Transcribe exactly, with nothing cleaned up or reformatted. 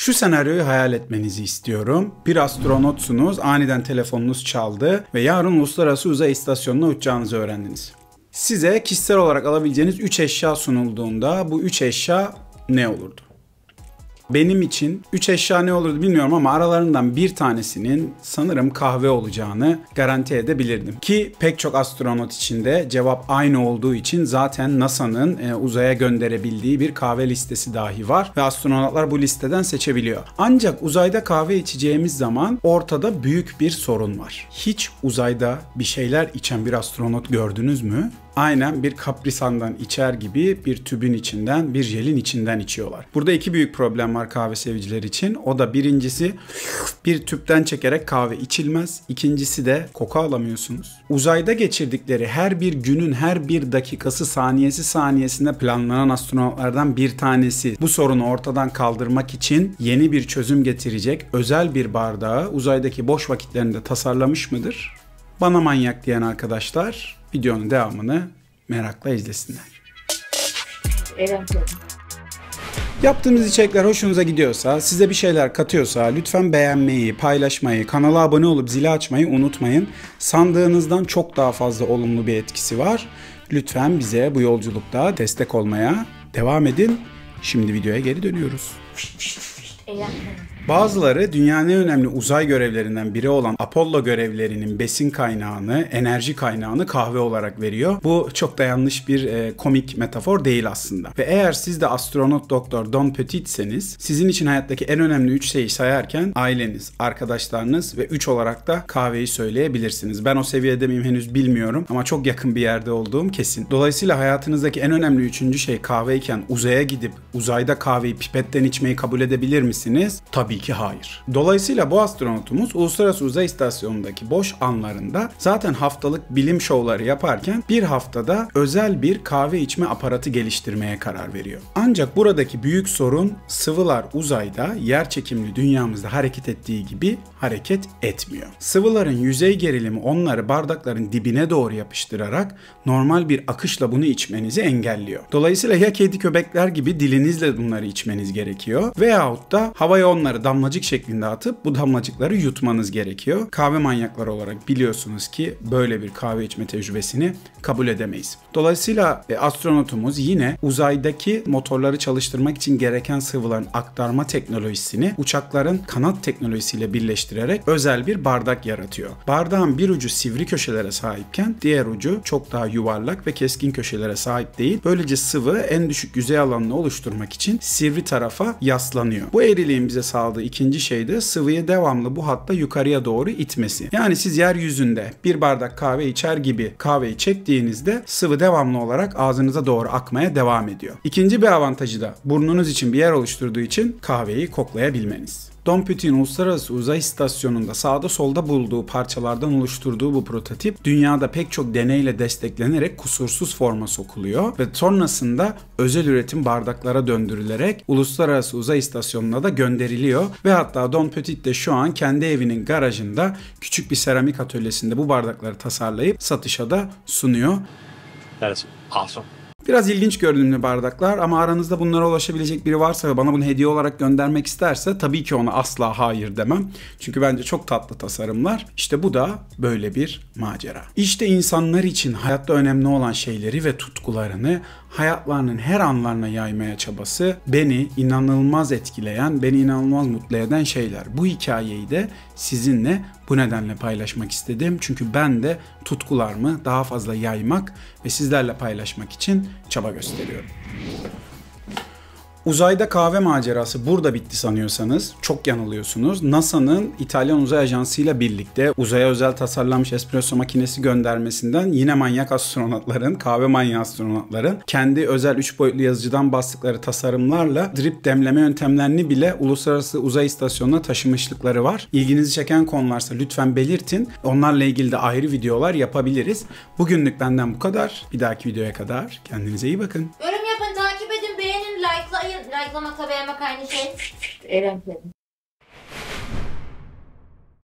Şu senaryoyu hayal etmenizi istiyorum. Bir astronotsunuz, aniden telefonunuz çaldı ve yarın Uluslararası Uzay İstasyonu'na uçacağınızı öğrendiniz. Size kişisel olarak alabileceğiniz üç eşya sunulduğunda bu üç eşya ne olurdu? Benim için üç eşya ne olurdu bilmiyorum ama aralarından bir tanesinin sanırım kahve olacağını garanti edebilirdim. Ki pek çok astronot için de cevap aynı olduğu için zaten NASA'nın uzaya gönderebildiği bir kahve listesi dahi var ve astronotlar bu listeden seçebiliyor. Ancak uzayda kahve içeceğimiz zaman ortada büyük bir sorun var. Hiç uzayda bir şeyler içen bir astronot gördünüz mü? Aynen bir kaprisandan içer gibi bir tübün içinden, bir jelin içinden içiyorlar. Burada iki büyük problem var kahve seviciler için. O da birincisi bir tüpten çekerek kahve içilmez. İkincisi de koku alamıyorsunuz. Uzayda geçirdikleri her bir günün her bir dakikası saniyesi saniyesinde planlanan astronotlardan bir tanesi. Bu sorunu ortadan kaldırmak için yeni bir çözüm getirecek özel bir bardağı uzaydaki boş vakitlerinde tasarlamış mıdır? Bana manyak diyen arkadaşlar videonun devamını merakla izlesinler. Evet. Yaptığımız içerikler hoşunuza gidiyorsa, size bir şeyler katıyorsa lütfen beğenmeyi, paylaşmayı, kanala abone olup zili açmayı unutmayın. Sandığınızdan çok daha fazla olumlu bir etkisi var. Lütfen bize bu yolculukta destek olmaya devam edin. Şimdi videoya geri dönüyoruz. Bazıları dünyanın en önemli uzay görevlerinden biri olan Apollo görevlerinin besin kaynağını, enerji kaynağını kahve olarak veriyor. Bu çok da yanlış bir e, komik metafor değil aslında. Ve eğer siz de astronot doktor Don Pettit'seniz sizin için hayattaki en önemli üç şeyi sayarken aileniz, arkadaşlarınız ve üç olarak da kahveyi söyleyebilirsiniz. Ben o seviyede miyim henüz bilmiyorum ama çok yakın bir yerde olduğum kesin. Dolayısıyla hayatınızdaki en önemli üçüncü şey kahveyken uzaya gidip uzayda kahveyi pipetten içmeyi kabul edebilir misiniz? Tabii ki hayır. Dolayısıyla bu astronotumuz Uluslararası Uzay İstasyonu'ndaki boş anlarında zaten haftalık bilim şovları yaparken bir haftada özel bir kahve içme aparatı geliştirmeye karar veriyor. Ancak buradaki büyük sorun sıvılar uzayda yerçekimli dünyamızda hareket ettiği gibi hareket etmiyor. Sıvıların yüzey gerilimi onları bardakların dibine doğru yapıştırarak normal bir akışla bunu içmenizi engelliyor. Dolayısıyla ya kedi köpekler gibi dilinizle bunları içmeniz gerekiyor veyahut da havaya onları damlacık şeklinde atıp bu damlacıkları yutmanız gerekiyor. Kahve manyakları olarak biliyorsunuz ki böyle bir kahve içme tecrübesini kabul edemeyiz. Dolayısıyla astronotumuz yine uzaydaki motorları çalıştırmak için gereken sıvıların aktarma teknolojisini uçakların kanat teknolojisiyle birleştirerek özel bir bardak yaratıyor. Bardağın bir ucu sivri köşelere sahipken diğer ucu çok daha yuvarlak ve keskin köşelere sahip değil. Böylece sıvı en düşük yüzey alanını oluşturmak için sivri tarafa yaslanıyor. Bu eğriliğin bize sağladığı ikinci şey de sıvıyı devamlı bu hatta yukarıya doğru itmesi. Yani siz yeryüzünde bir bardak kahve içer gibi kahveyi çektiğinizde sıvı devamlı olarak ağzınıza doğru akmaya devam ediyor. İkinci bir avantajı da burnunuz için bir yer oluşturduğu için kahveyi koklayabilmeniz. Don Pettit'in Uluslararası Uzay İstasyonu'nda sağda solda bulduğu parçalardan oluşturduğu bu prototip dünyada pek çok deneyle desteklenerek kusursuz forma sokuluyor ve sonrasında özel üretim bardaklara döndürülerek Uluslararası Uzay İstasyonu'na da gönderiliyor ve hatta Don Pettit de şu an kendi evinin garajında küçük bir seramik atölyesinde bu bardakları tasarlayıp satışa da sunuyor. That is awesome. Biraz ilginç görünümlü bardaklar ama aranızda bunlara ulaşabilecek biri varsa ve bana bunu hediye olarak göndermek isterse tabii ki ona asla hayır demem. Çünkü bence çok tatlı tasarımlar. İşte bu da böyle bir macera. İşte insanlar için hayatta önemli olan şeyleri ve tutkularını hayatlarının her anlarına yaymaya çabası beni inanılmaz etkileyen, beni inanılmaz mutlu eden şeyler. Bu hikayeyi de sizinle bu nedenle paylaşmak istedim. Çünkü ben de tutkularımı daha fazla yaymak ve sizlerle paylaşmak için çaba gösteriyorum. Uzayda kahve macerası burada bitti sanıyorsanız çok yanılıyorsunuz. NASA'nın İtalyan Uzay Ajansı ile birlikte uzaya özel tasarlanmış espresso makinesi göndermesinden yine manyak astronotların, kahve manyak astronotların kendi özel üç boyutlu yazıcıdan bastıkları tasarımlarla drip demleme yöntemlerini bile Uluslararası Uzay İstasyonu'na taşımışlıkları var. İlginizi çeken konularsa lütfen belirtin. Onlarla ilgili de ayrı videolar yapabiliriz. Bugünlük benden bu kadar. Bir dahaki videoya kadar kendinize iyi bakın. Like'lamak, beğenmek aynı şey. Eğlenceli.